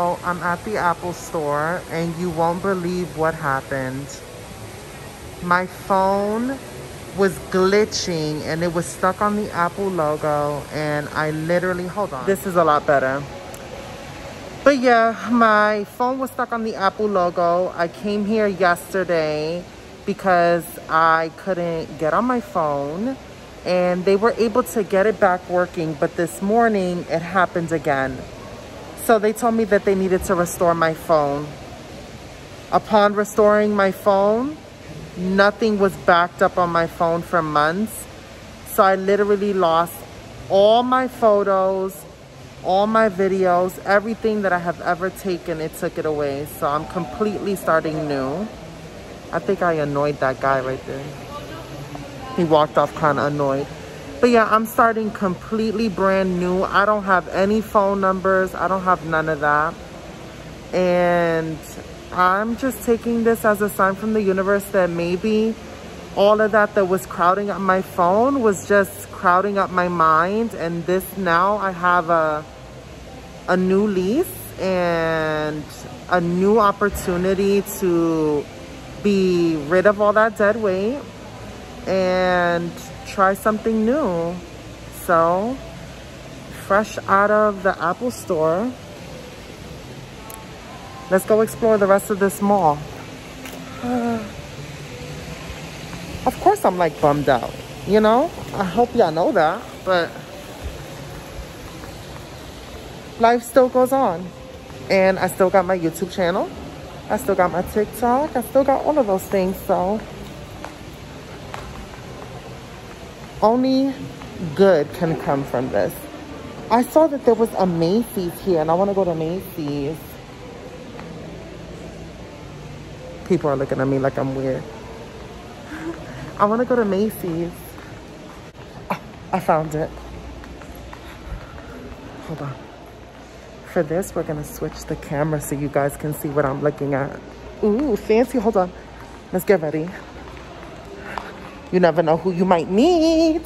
So I'm at the Apple store and you won't believe what happened. My phone was glitching and it was stuck on the Apple logo, and I literally, hold on, this is a lot better. But yeah, my phone was stuck on the Apple logo. I came here yesterday because I couldn't get on my phone, and they were able to get it back working, but this morning it happened again. So they told me that they needed to restore my phone. Upon restoring my phone, nothing was backed up on my phone for months. So I literally lost all my photos, all my videos, everything that I have ever taken. It took it away. So I'm completely starting new. I think I annoyed that guy right there. He walked off kind of annoyed. But yeah, I'm starting completely brand new. I don't have any phone numbers. I don't have none of that. And I'm just taking this as a sign from the universe that maybe all of that was crowding up my phone was just crowding up my mind. And this, now I have a new lease and a new opportunity to be rid of all that dead weight and try something new. So, fresh out of the Apple store, let's go explore the rest of this mall. Of course I'm like bummed out, you know? I hope y'all know that, but life still goes on. And I still got my YouTube channel. I still got my TikTok. I still got all of those things, so only good can come from this. I saw that there was a Macy's here and I wanna go to Macy's. People are looking at me like I'm weird. I want to go to Macy's. Oh, I found it. Hold on. For this, we're going to switch the camera so you guys can see what I'm looking at. Ooh, fancy. Hold on. Let's get ready. You never know who you might meet.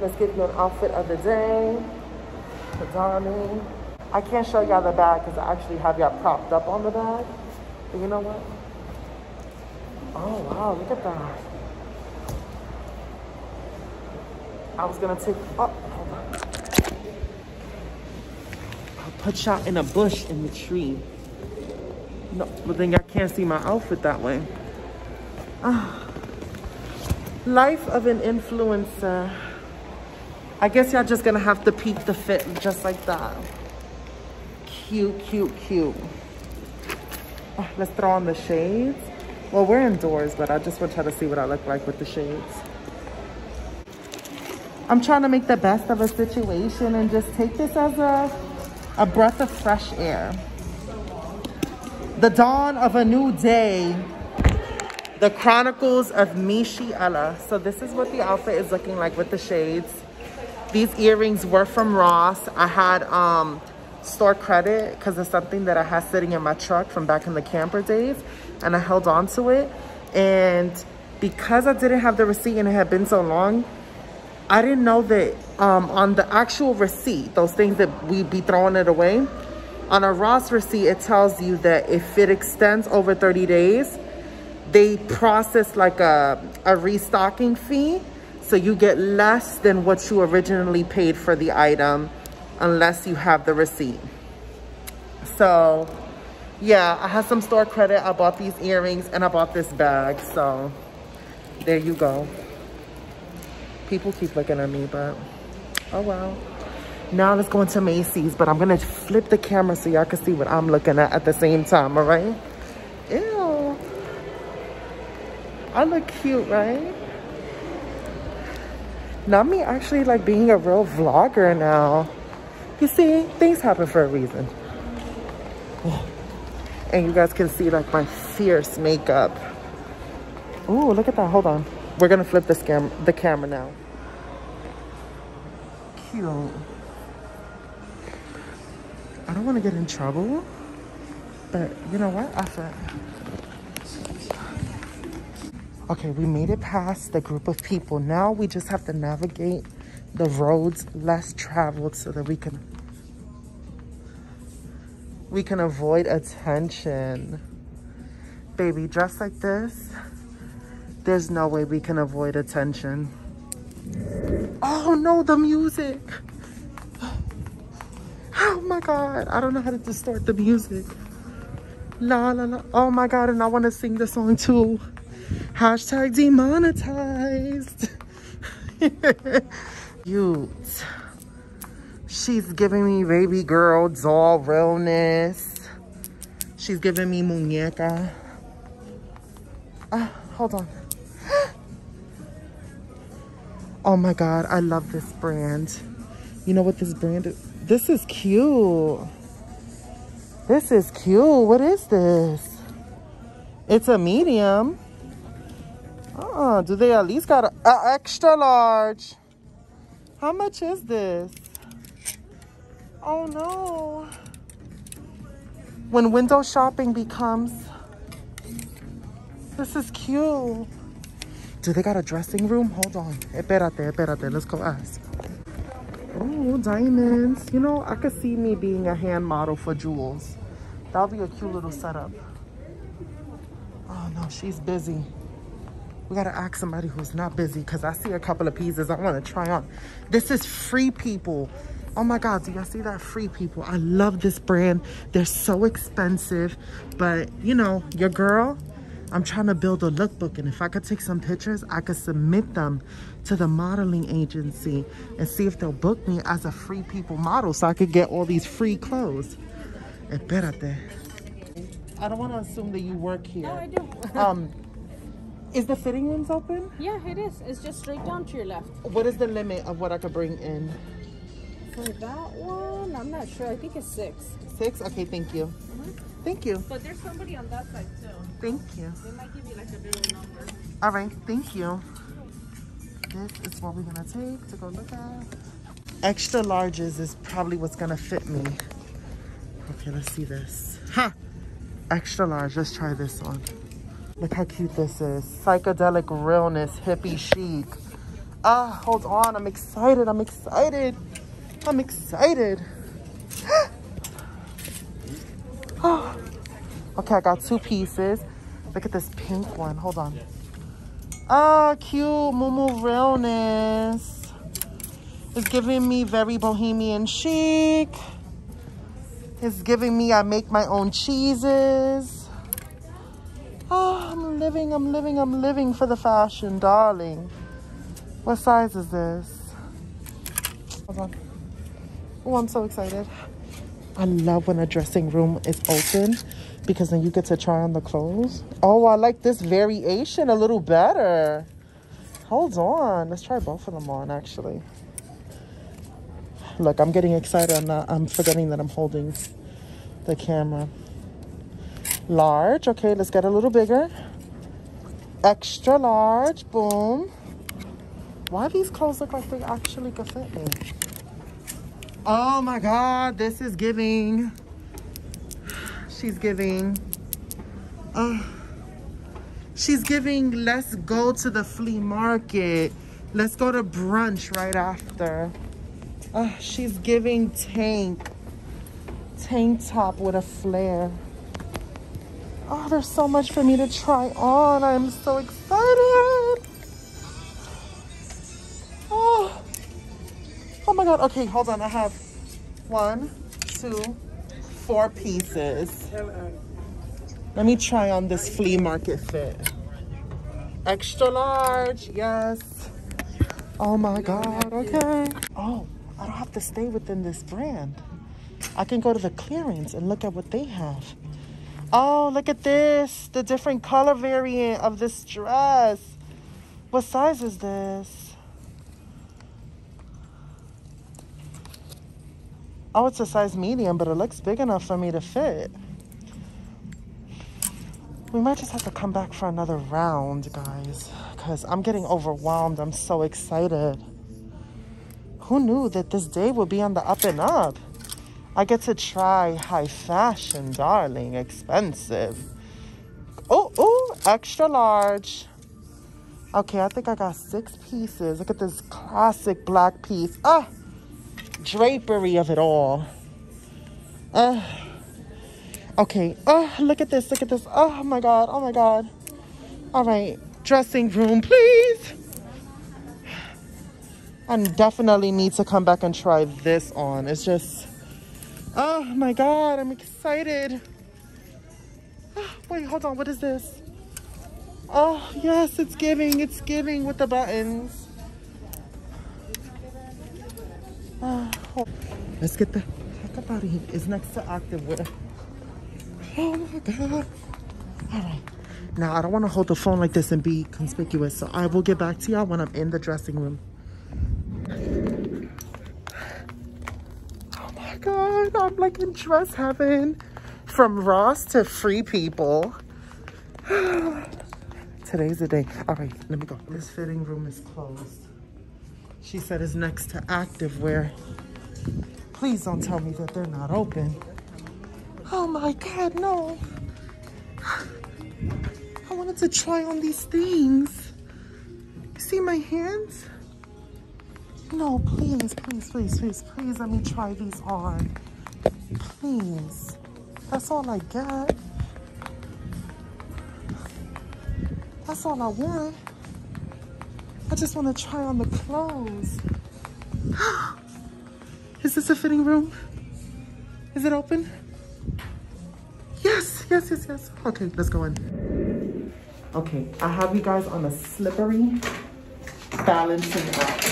Let's get you an outfit of the day. Darling, I can't show y'all the bag because I actually have y'all propped up on the bag. But you know what? Oh wow, look at that. I was gonna take, oh, hold on. I'll put y'all in a bush in the tree. No, but then y'all can't see my outfit that way. Life of an influencer. I guess y'all just gonna have to peep the fit just like that. Cute, cute, cute. Oh, let's throw on the shades. Well, we're indoors, but I just want y'all to see what I look like with the shades. I'm trying to make the best of a situation and just take this as a breath of fresh air. The dawn of a new day. The Chronicles of Meeshee Ella. So this is what the outfit is looking like with the shades. These earrings were from Ross. I had store credit because it's something that I had sitting in my truck from back in the camper days, and I held on to it. And because I didn't have the receipt and it had been so long, I didn't know that on the actual receipt, those things that we'd be throwing it away, on a Ross receipt, it tells you that if it extends over 30 days, they process like a restocking fee. So you get less than what you originally paid for the item unless you have the receipt. So yeah, I had some store credit. I bought these earrings and I bought this bag. So there you go. People keep looking at me, but oh well. Now let's go into Macy's, but I'm gonna flip the camera so y'all can see what I'm looking at the same time, all right? Ew. I look cute, right? Not me actually like being a real vlogger now. You see, things happen for a reason. And you guys can see like my fierce makeup. Ooh, look at that, hold on. We're gonna flip this the camera now. Cute. I don't wanna get in trouble, but you know what, I said. Okay, we made it past the group of people. Now we just have to navigate the roads less traveled so that we can avoid attention. Baby, dressed like this, there's no way we can avoid attention. Oh no, the music. Oh my God, I don't know how to distort the music. La la la, oh my God, and I wanna sing the song too. Hashtag demonetized. Cute. She's giving me baby girl, doll realness. She's giving me muñeca. Hold on. Oh my God, I love this brand. You know what this brand is? This is cute. This is cute. What is this? It's a medium. Do they at least got a extra large? How much is this? Oh no. When window shopping becomes, this is cute. Do they got a dressing room? Hold on. Espérate. Let's go ask. Oh, diamonds. You know, I could see me being a hand model for jewels. That'll be a cute little setup. Oh no, she's busy. We gotta ask somebody who's not busy, because I see a couple of pieces I want to try on. This is Free People. Oh my God, do y'all see that? Free People. I love this brand. They're so expensive, but you know, your girl, I'm trying to build a lookbook, and if I could take some pictures, I could submit them to the modeling agency and see if they'll book me as a Free People model so I could get all these free clothes. Espérate. I don't want to assume that you work here. No, I do. Is the fitting rooms open? Yeah, it is. It's just straight down to your left. What is the limit of what I could bring in? For that one, I'm not sure. I think it's 6. 6? Okay, thank you. Mm-hmm. Thank you. But there's somebody on that side too. Thank you. They might give you like a bigger number. All right, thank you. This is what we're gonna take to go look at. Extra larges is probably what's gonna fit me. Okay, let's see this. Ha! Extra large. Let's try this one. Look how cute this is. Psychedelic realness, hippie chic. Ah, hold on, I'm excited. Oh. Okay, I got 2 pieces. Look at this pink one, hold on. Ah, cute, Mumu realness. It's giving me very bohemian chic. It's giving me, I make my own cheeses. Oh, I'm living for the fashion, darling. What size is this? Hold on. Oh, I'm so excited. I love when a dressing room is open because then you get to try on the clothes. Oh, I like this variation a little better. Hold on. Let's try both of them on, actually. Look, I'm getting excited. I'm forgetting that I'm holding the camera. Large, okay, let's get a little bigger. Extra large, boom. Why these clothes look like they actually could fit me? Oh my God, this is giving. She's giving. She's giving, let's go to the flea market. Let's go to brunch right after. She's giving tank top with a flare. Oh, there's so much for me to try on. I'm so excited. Oh my God. Okay, hold on. I have 1, 2, 4 pieces. Let me try on this flea market fit. Extra large. Yes. Oh my God. Okay. Oh, I don't have to stay within this brand. I can go to the clearance and look at what they have. Oh, look at this. The different color variant of this dress. What size is this? Oh, it's a size medium, but it looks big enough for me to fit. We might just have to come back for another round, guys, because I'm getting overwhelmed. I'm so excited. Who knew that this day would be on the up and up? I get to try high fashion, darling. Expensive. Oh, extra large. Okay, I think I got 6 pieces. Look at this classic black piece. Ah, drapery of it all. Okay, look at this, look at this. Oh my God, oh my God. All right, dressing room, please. I definitely need to come back and try this on. It's just, oh my God, I'm excited. Wait, hold on, what is this? Oh, yes, it's giving with the buttons. Let's get the heck up out of here. It's next to activewear. Oh my God. All right. Now, I don't want to hold the phone like this and be conspicuous, so I will get back to y'all when I'm in the dressing room. Oh my God, I'm like in dress heaven. From Ross to Free People. Today's the day. All right, let me go. This fitting room is closed. She said it's next to activewear. Please don't tell me that they're not open. Oh my God, no. I wanted to try on these things. You see my hands? No, please, please, please, please, please let me try these on. Please. That's all I got. That's all I want. I just want to try on the clothes. Is this a fitting room? Is it open? Yes, yes, yes, yes. Okay, let's go in. Okay, I have you guys on a slippery balancing act.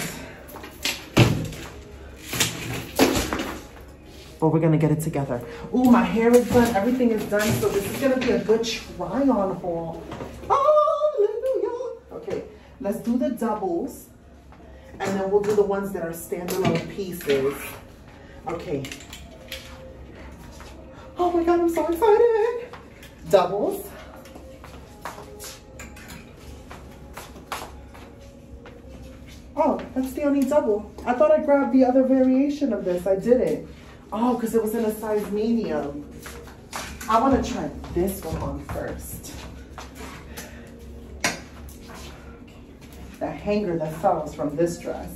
But we're gonna get it together. Ooh, my hair is done, everything is done. So this is gonna be a good try-on haul. Let's do the doubles, and then we'll do the ones that are standalone pieces. Okay. Oh my God, I'm so excited. Doubles. Oh, that's the only double. I thought I grabbed the other variation of this. I didn't. Oh, because it was in a size medium. I want to try this one on first. The hanger that falls from this dress.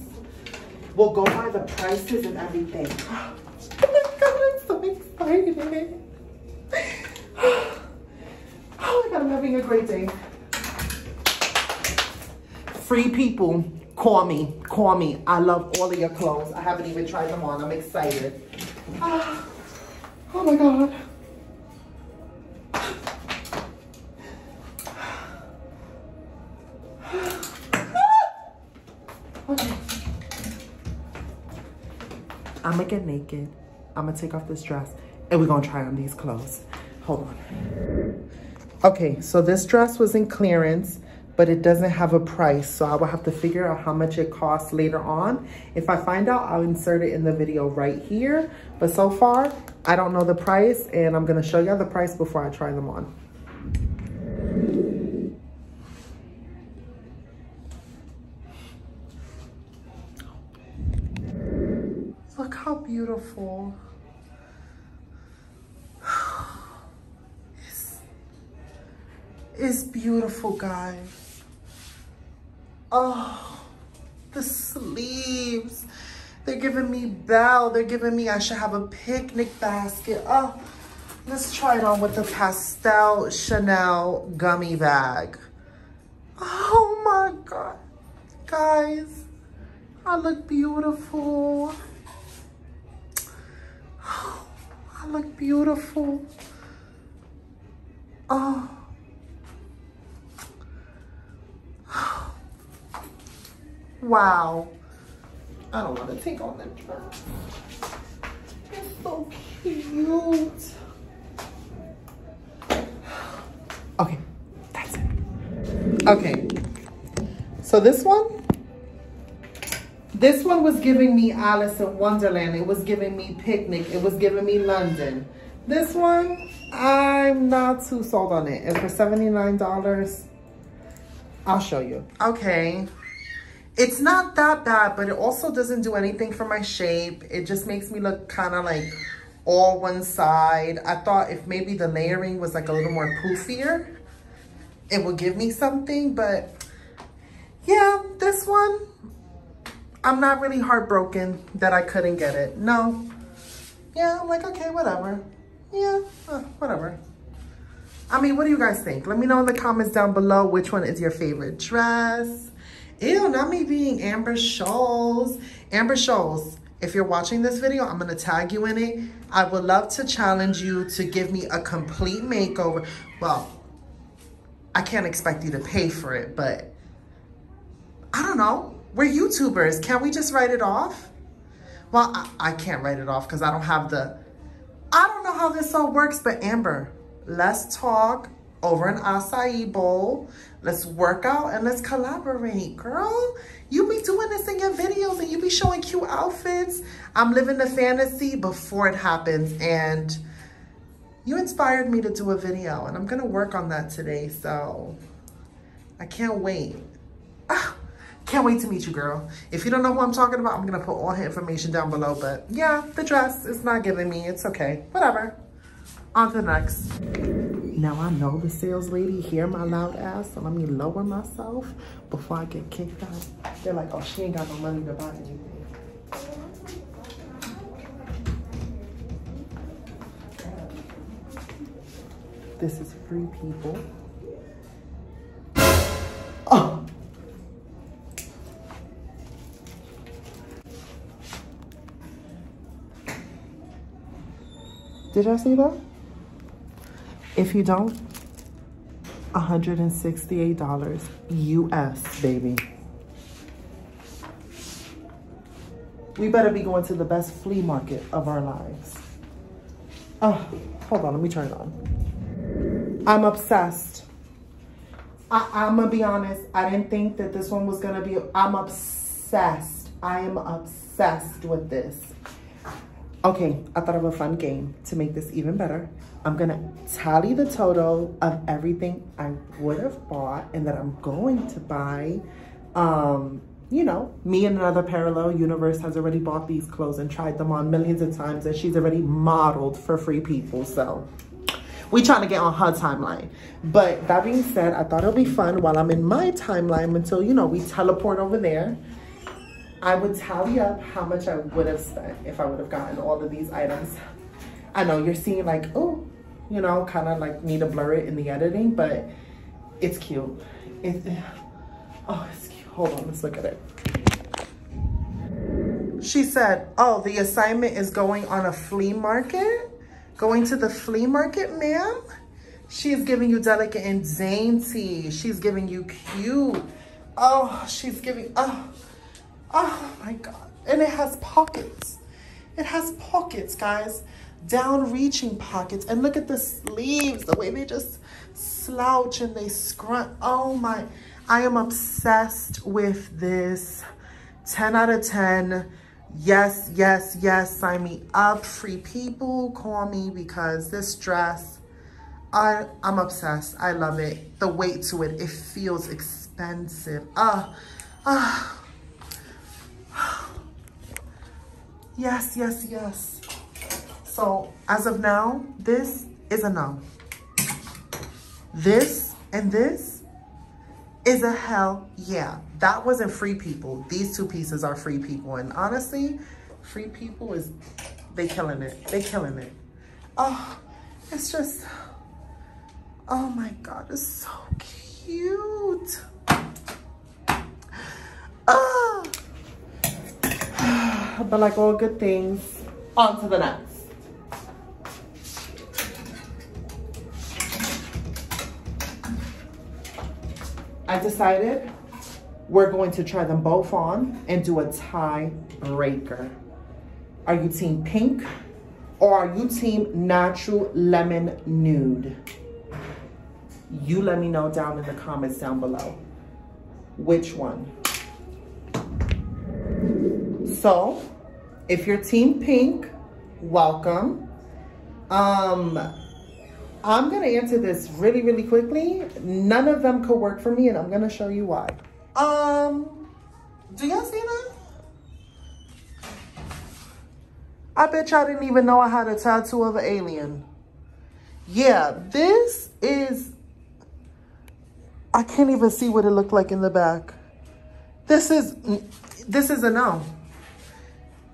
We'll go by the prices and everything. Oh my God, I'm so excited. Oh my God, I'm having a great day. Free People, call me, call me. I love all of your clothes. I haven't even tried them on, I'm excited. Oh, oh my God. I'm gonna get naked. I'm gonna take off this dress and we're gonna try on these clothes. Hold on. Okay, so this dress was in clearance, but it doesn't have a price. So I will have to figure out how much it costs later on. If I find out, I'll insert it in the video right here. But so far, I don't know the price and I'm gonna show y'all the price before I try them on. Look how beautiful. It's beautiful, guys. Oh, the sleeves. They're giving me bell. They're giving me, I should have a picnic basket. Oh, let's try it on with the pastel Chanel gummy bag. Oh my God. Guys, I look beautiful. I look beautiful. Oh. Wow. I don't want to take on that dress. It's so cute. Okay, that's it. Okay, so this one was giving me Alice in Wonderland. It was giving me picnic. It was giving me London. This one, I'm not too sold on it. And for $79, I'll show you. Okay. It's not that bad, but it also doesn't do anything for my shape. It just makes me look kind of like all one side. I thought if maybe the layering was like a little more poofier, it would give me something, but yeah, this one, I'm not really heartbroken that I couldn't get it. No. Yeah, I'm like, okay, whatever. Yeah, whatever. I mean, what do you guys think? Let me know in the comments down below which one is your favorite dress. Ew, not me being Amber Scholl. Amber Scholl, if you're watching this video, I'm going to tag you in it. I would love to challenge you to give me a complete makeover. Well, I can't expect you to pay for it, but I don't know. We're YouTubers. Can't we just write it off? Well, I can't write it off because I don't have the... I don't know how this all works, but Amber, let's talk over an acai bowl. Let's work out and let's collaborate, girl. You be doing this in your videos and you be showing cute outfits. I'm living the fantasy before it happens, and you inspired me to do a video, and I'm gonna work on that today, so I can't wait. Can't wait to meet you, girl. If you don't know who I'm talking about, I'm going to put all her information down below. But yeah, the dress is not giving me. It's okay. Whatever. On to the next. Now I know the sales lady hear my loud ass, so let me lower myself before I get kicked out. They're like, oh, she ain't got no money to buy anything. This is Free People. Oh! Did y'all see that? If you don't, $168 US, baby. We better be going to the best flea market of our lives. Oh, hold on, let me turn it on. I'm obsessed. I'm gonna be honest, I didn't think that this one was gonna be, I'm obsessed. I am obsessed with this. Okay, I thought of a fun game to make this even better. I'm gonna tally the total of everything I would have bought and that I'm going to buy. You know, me in another parallel universe has already bought these clothes and tried them on millions of times, and she's already modeled for Free People, so we trying to get on her timeline. But that being said, I thought it'll be fun while I'm in my timeline until, you know, we teleport over there. I would tally up how much I would have spent if I would have gotten all of these items. I know you're seeing like, oh, you know, kind of like need to blur it in the editing, but it's cute. Oh, it's cute. Hold on, let's look at it. She said, oh, the assignment is going on a flea market? Going to the flea market, ma'am? She's giving you delicate and dainty. She's giving you cute. Oh, she's giving, oh. Oh my God, and it has pockets. It has pockets, guys, down-reaching pockets. And look at the sleeves, the way they just slouch and they scrunch. Oh my, I am obsessed with this. 10 out of 10, yes, yes, yes, sign me up. Free People, call me, because this dress, I'm obsessed, I love it. The weight to it, it feels expensive. Yes, yes, yes. So as of now, this is a no. This and this is a hell yeah. That wasn't Free People. These two pieces are Free People. And honestly, Free People is, they killing it. They killing it. Oh, it's just, oh my God, it's so cute. Oh. But like all good things, on to the next. I decided we're going to try them both on and do a tie breaker. Are you team pink or are you team natural lemon nude? You let me know down in the comments down below which one. So, if you're team pink, welcome. I'm gonna answer this really, really quickly. None of them could work for me, and I'm gonna show you why. Do y'all see that? I bet y'all didn't even know I had a tattoo of an alien. Yeah, this is, I can't even see what it looked like in the back. This is a no.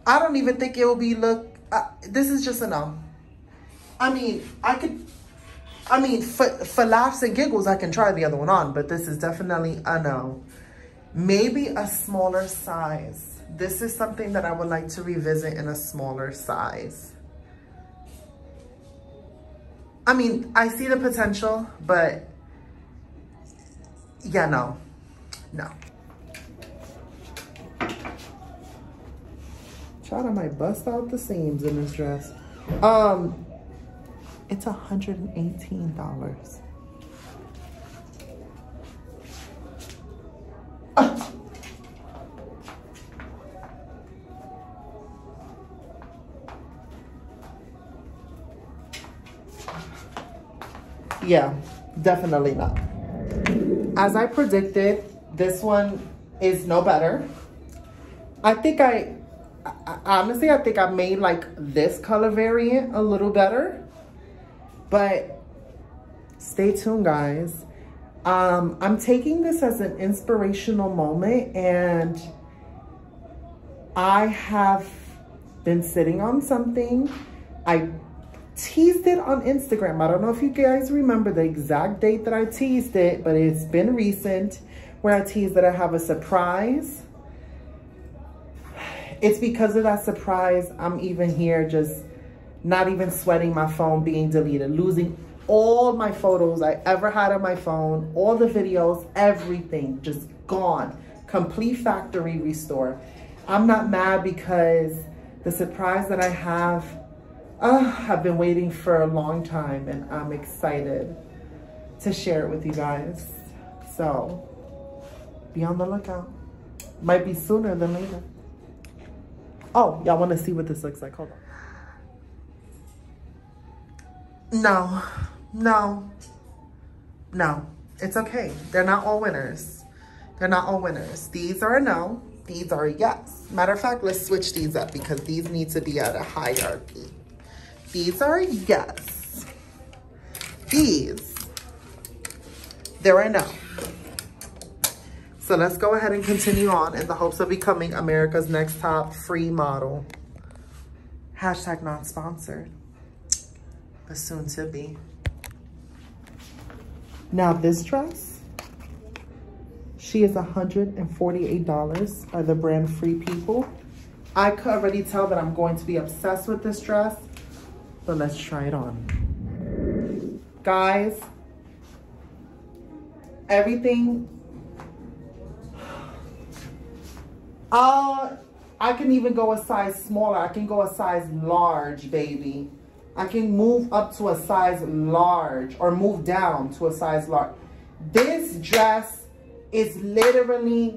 I don't even think it will be this is just a no. I mean, for laughs and giggles, I can try the other one on, but this is definitely a no. Maybe a smaller size. This is something that I would like to revisit in a smaller size. I mean, I see the potential, but yeah, no, no. Child, I might bust out the seams in this dress. It's $118. Yeah, definitely not. As I predicted, this one is no better. I think honestly, I think I made like this color variant a little better, but stay tuned, guys. I'm taking this as an inspirational moment, and I have been sitting on something. I teased it on Instagram. I don't know if you guys remember the exact date that I teased it, but it's been recent where I teased that I have a surprise. It's because of that surprise I'm even here, just not even sweating my phone being deleted, losing all my photos I ever had on my phone, all the videos, everything just gone. Complete factory restore. I'm not mad because the surprise that I have, I've been waiting for a long time, and I'm excited to share it with you guys. So be on the lookout. Might be sooner than later. Oh, y'all want to see what this looks like? Hold on. No, no, no. It's okay. They're not all winners. They're not all winners. These are a no. These are a yes. Matter of fact, let's switch these up because these need to be at a hierarchy. These are a yes. These, they're a no. So let's go ahead and continue on in the hopes of becoming America's next top free model. Hashtag not sponsored, but soon to be. Now this dress, she is $148 by the brand Free People. I could already tell that I'm going to be obsessed with this dress, but let's try it on. Guys, everything. I can even go a size smaller. I can go a size large, baby. I can move up to a size large or move down to a size large. This dress is literally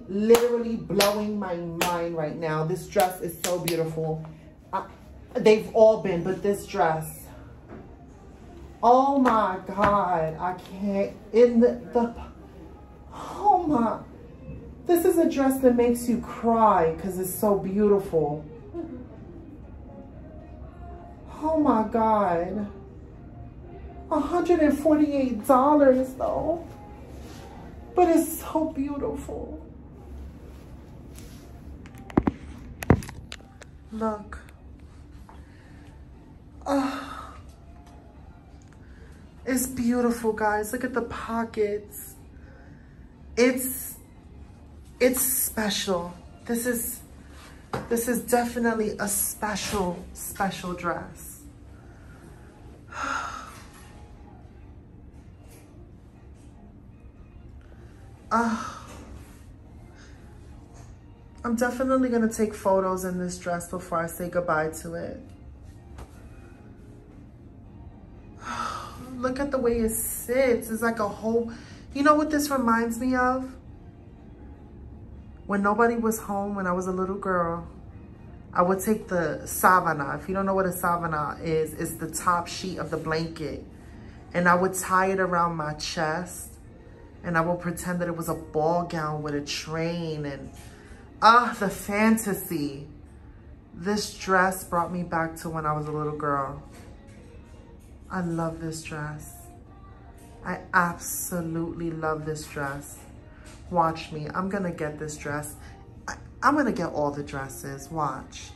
blowing my mind right now. This dress is so beautiful. They've all been, but this dress. Oh my God, I can't. Oh my. This is a dress that makes you cry because it's so beautiful. Oh my God. $148 though. But it's so beautiful. Look. Oh, it's beautiful, guys. Look at the pockets. It's special. This is definitely a special dress. I'm definitely gonna take photos in this dress before I say goodbye to it. Look at the way it sits. It's like a whole, you know what this reminds me of? When nobody was home, when I was a little girl, I would take the savana. If you don't know what a savana is, it's the top sheet of the blanket. And I would tie it around my chest, and I would pretend that it was a ball gown with a train. And the fantasy. This dress brought me back to when I was a little girl. I love this dress. I absolutely love this dress. Watch me. I'm going to get this dress. I'm going to get all the dresses. Watch.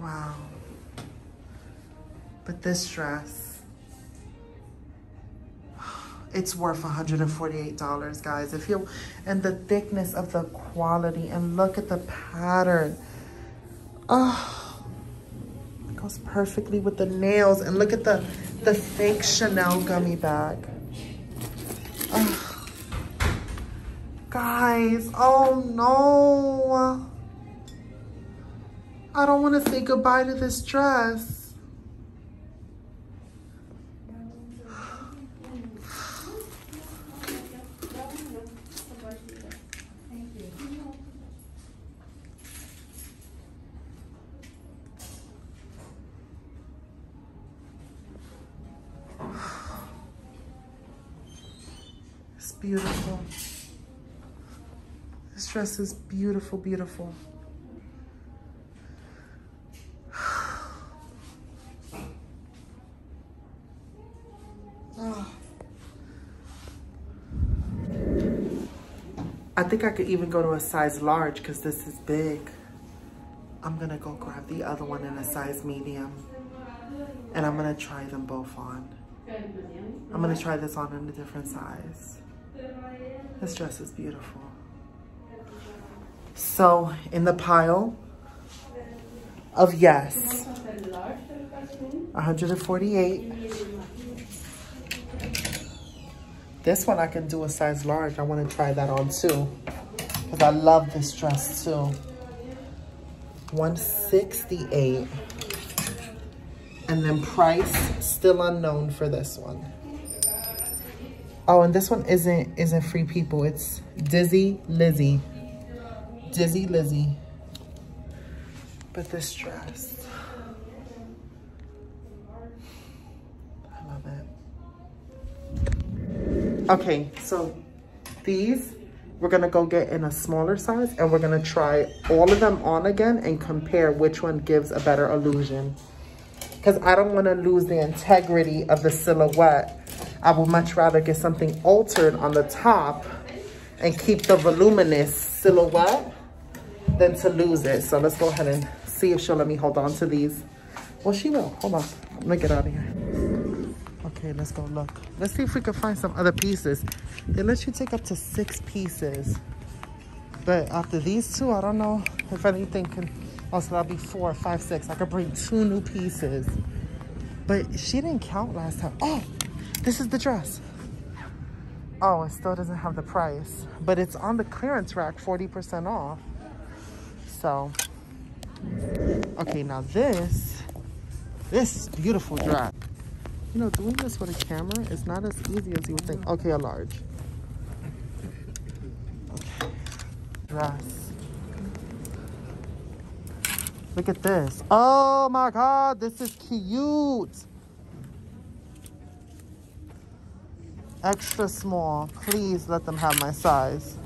Wow. But this dress, it's worth $148, guys. If you, and the thickness of the quality, and look at the pattern. Oh, it goes perfectly with the nails. And look at the fake Chanel gummy bag. Oh, guys, oh no. I don't want to say goodbye to this dress. It's beautiful. This dress is beautiful, beautiful. I think I could even go to a size large because this is big. I'm gonna go grab the other one in a size medium, and I'm gonna try them both on. I'm gonna try this on in a different size. This dress is beautiful. So in the pile of yes, $148. This one I can do a size large. I want to try that on too, because I love this dress too. $168. And then price, still unknown for this one. Oh, and this one isn't Free People. It's Dizzy Lizzy. Dizzy Lizzy. But this dress, I love it. Okay, so these we're gonna go get in a smaller size, and we're gonna try all of them on again and compare which one gives a better illusion, because I don't want to lose the integrity of the silhouette. I would much rather get something altered on the top and keep the voluminous silhouette than to lose it. So let's go ahead and see if she'll let me hold on to these. Well, she will. Hold on, I'm gonna get out of here. Okay, let's go look. Let's see if we can find some other pieces. They let you take up to 6 pieces. But after these two, I don't know if anything can... Also, that'll be 4, 5, 6. I could bring 2 new pieces. But she didn't count last time. Oh, this is the dress. Oh, it still doesn't have the price. But it's on the clearance rack, 40% off. So, okay, now this beautiful dress. You know, doing this with a camera is not as easy as you would think. Okay, a large. Okay. Dress. Look at this. Oh my God, this is cute. Extra small. Please let them have my size.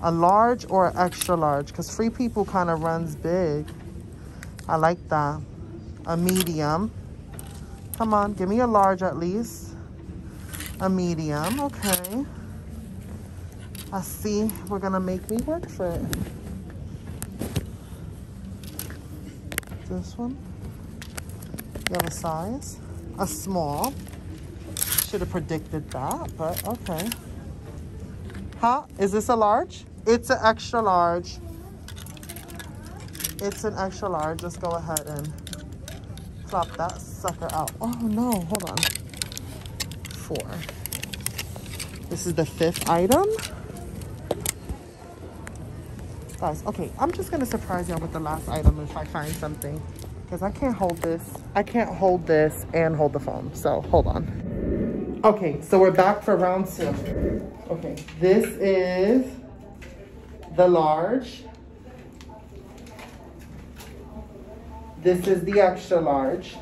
A large or an extra large, because Free People kind of runs big. I like that. A medium. Come on, give me a large at least. A medium, okay. I see, we're gonna make me work for it. This one, you have a size. A small, should have predicted that, but okay. Huh, is this a large? It's an extra large. It's an extra large, let's go ahead and flop that sucker out. Oh no, hold on. 4. This is the 5th item. Guys, okay, I'm just gonna surprise y'all with the last item if I find something, because I can't hold this. I can't hold this and hold the phone, so hold on. Okay, so we're back for round 2. Okay, this is the large. This is the extra large.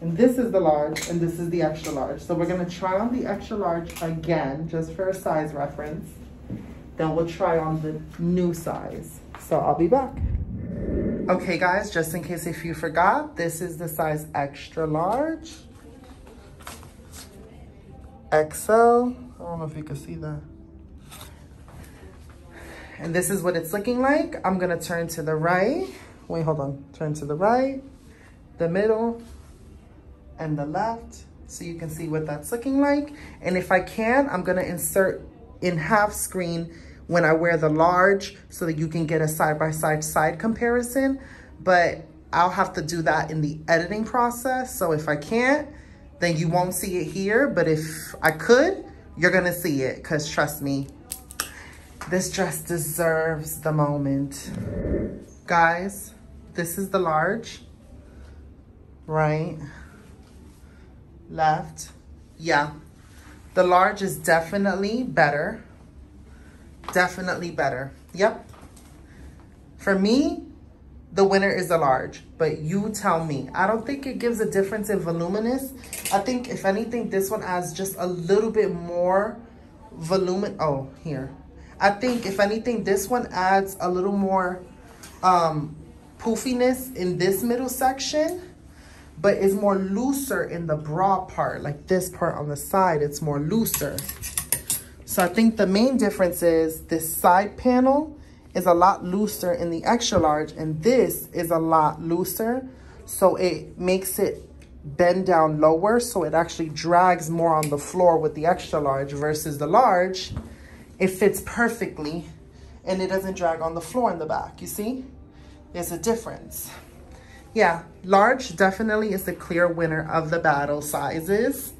And this is the large, and this is the extra large. So we're gonna try on the extra large again, just for a size reference. Then we'll try on the new size. So I'll be back. Okay guys, just in case if you forgot, this is the size extra large. XL, I don't know if you can see that. And this is what it's looking like. I'm gonna turn to the right. Wait, hold on. Turn to the right, the middle, and the left, so you can see what that's looking like. And if I can, I'm gonna insert in half screen when I wear the large so that you can get a side-by-side side comparison, but I'll have to do that in the editing process. So if I can't, then you won't see it here, but if I could, you're gonna see it, because trust me, this dress deserves the moment. Guys, this is the large, right, left, yeah. The large is definitely better, yep. For me, the winner is a large, but you tell me. I don't think it gives a difference in voluminous. I think if anything, this one adds just a little bit more volume. Oh, here. I think if anything, this one adds a little more poofiness in this middle section, but it's more looser in the bra part, like this part on the side, it's more looser. So I think the main difference is this side panel is a lot looser in the extra large, and this is a lot looser, so it makes it bend down lower, so it actually drags more on the floor with the extra large versus the large. It fits perfectly and it doesn't drag on the floor in the back. You see, there's a difference. Yeah, large definitely is the clear winner of the battle sizes,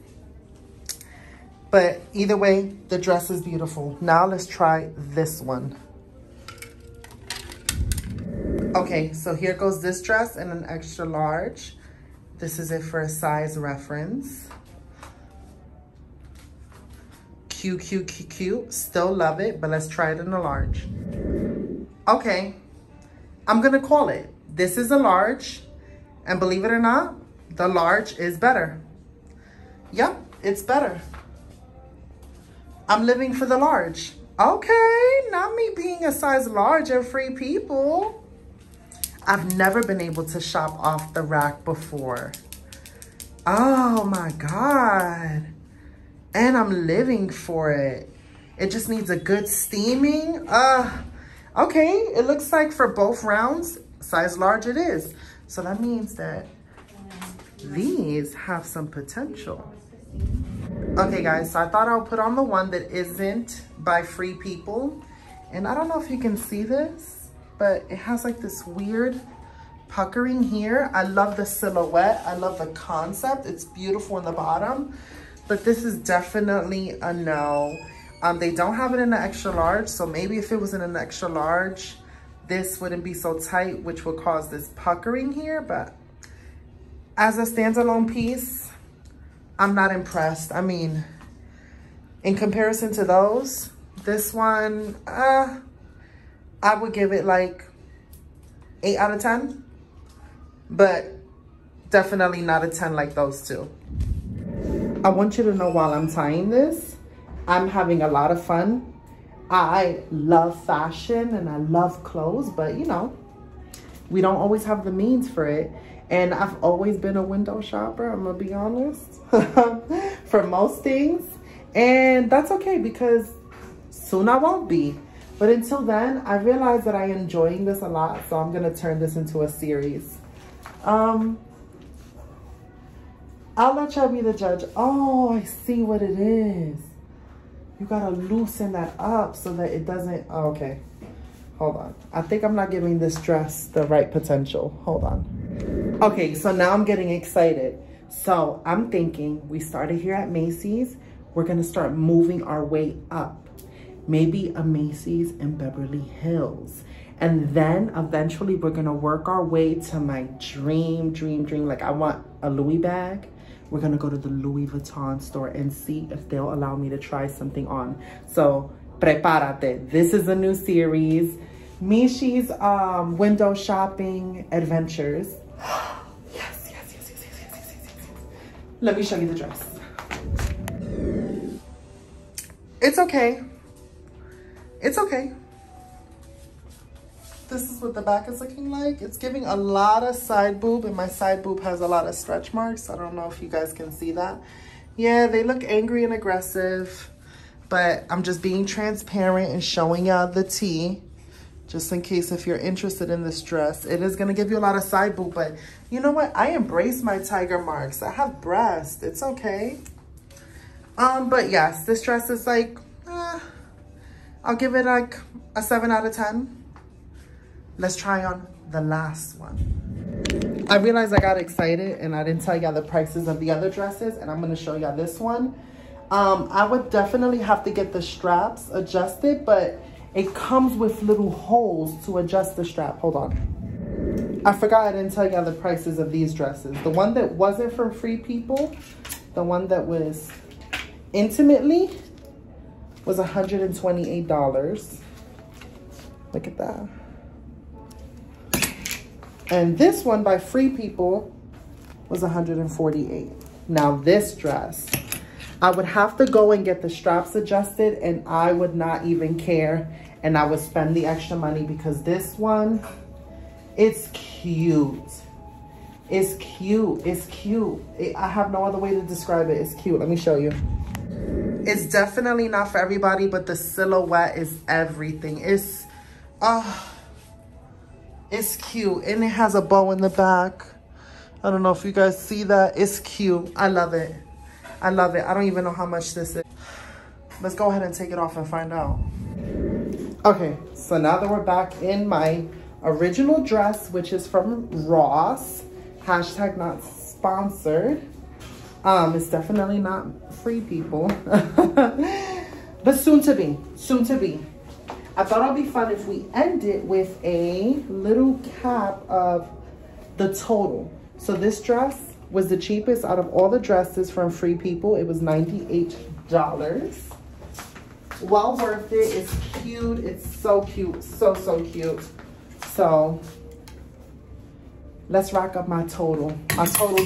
but either way, the dress is beautiful. Now let's try this one. Okay, so here goes this dress in an extra large. This is it for a size reference. Cute, cute, cute, cute. Still love it, but let's try it in a large. Okay, I'm gonna call it. This is a large, and believe it or not, the large is better. Yep, it's better. I'm living for the large. Okay, not me being a size larger, Free People. I've never been able to shop off the rack before. Oh my God. And I'm living for it. It just needs a good steaming. Okay, it looks like for both rounds, size large it is. So that means that these have some potential. Okay guys, so I thought I'll put on the one that isn't by Free People. And I don't know if you can see this, but it has like this weird puckering here. I love the silhouette, I love the concept. It's beautiful in the bottom, but this is definitely a no. They don't have it in an extra large, so maybe if it was in an extra large, this wouldn't be so tight, which would cause this puckering here, but as a standalone piece, I'm not impressed. I mean, in comparison to those, this one, I would give it like 8 out of 10, but definitely not a 10 like those two. I want you to know while I'm tying this, I'm having a lot of fun. I love fashion and I love clothes, but you know, we don't always have the means for it. And I've always been a window shopper, I'm gonna be honest, for most things. And that's okay, because soon I won't be. But until then, I realize that I am enjoying this a lot, so I'm gonna turn this into a series. I'll let y'all be the judge. Oh, I see what it is. You gotta loosen that up so that it doesn't, oh, okay. Hold on, I think I'm not giving this dress the right potential. Hold on. Okay, so now I'm getting excited. So I'm thinking we started here at Macy's, we're gonna start moving our way up. Maybe a Macy's in Beverly Hills. And then eventually we're gonna work our way to my dream. Like I want a Louis bag. We're gonna go to the Louis Vuitton store and see if they'll allow me to try something on. So, prepárate. This is a new series. Meeshee's window shopping adventures. Yes. Let me show you the dress. It's okay. It's okay. This is what the back is looking like. It's giving a lot of side boob, and my side boob has a lot of stretch marks. I don't know if you guys can see that. Yeah, they look angry and aggressive, but I'm just being transparent and showing y'all the tea, just in case if you're interested in this dress. It is gonna give you a lot of side boob, but you know what? I embrace my tiger marks. I have breasts, it's okay. But yes, this dress is like, I'll give it like a 7 out of 10. Let's try on the last one. I realized I got excited and I didn't tell y'all the prices of the other dresses, and I'm gonna show y'all this one. I would definitely have to get the straps adjusted, but it comes with little holes to adjust the strap. Hold on. I forgot I didn't tell y'all the prices of these dresses. The one that wasn't from Free People, the one that was Intimately, was $128. Look at that. And this one by Free People was $148. Now this dress, I would have to go and get the straps adjusted, and I would not even care, and I would spend the extra money, because this one, it's cute. It's cute. It's cute. I have no other way to describe it. It's cute. Let me show you. It's definitely not for everybody, but the silhouette is everything. It's cute, and it has a bow in the back. I don't know if you guys see that. It's cute. I love it. I love it. I don't even know how much this is. Let's go ahead and take it off and find out. Okay, so now that we're back in my original dress, which is from Ross, hashtag not sponsored. It's definitely not Free People, but soon to be, soon to be. I thought it'd be fun if we end it with a little cap of the total. So this dress was the cheapest out of all the dresses from Free People. It was $98. Well worth it. It's cute. It's so cute. So, so cute. So let's rack up my total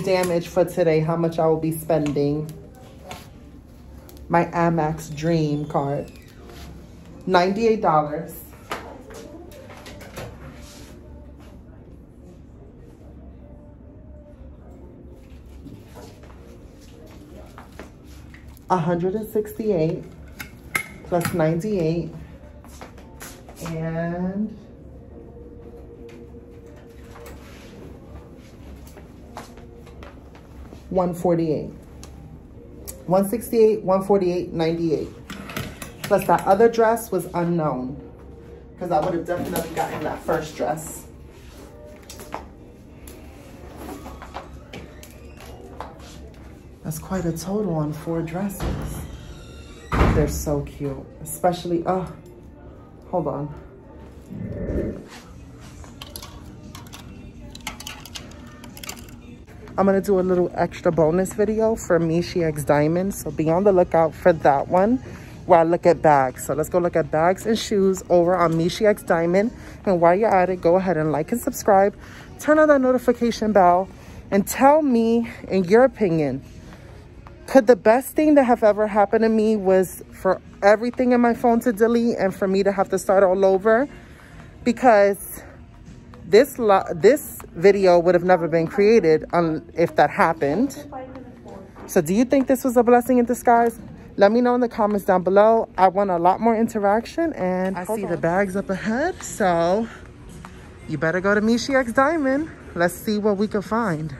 damage for today, how much I will be spending. My Amex Dream card, $98. $168 plus $98, and $148. $168, $148, $98. Plus that other dress was unknown, because I would have definitely gotten that first dress. That's quite a total on 4 dresses. They're so cute, especially, hold on. I'm gonna do a little extra bonus video for Meeshee X Diamond, so be on the lookout for that one while I look at bags. So let's go look at bags and shoes over on Meeshee X Diamond. And while you're at it, go ahead and like and subscribe, turn on that notification bell, and tell me, in your opinion, could the best thing that have ever happened to me was for everything in my phone to delete and for me to have to start all over? Because this video would have never been created if that happened. So do you think this was a blessing in disguise? Let me know in the comments down below. I want a lot more interaction, and I see the bags up ahead. So you better go to Meeshee X Diamond. Let's see what we can find.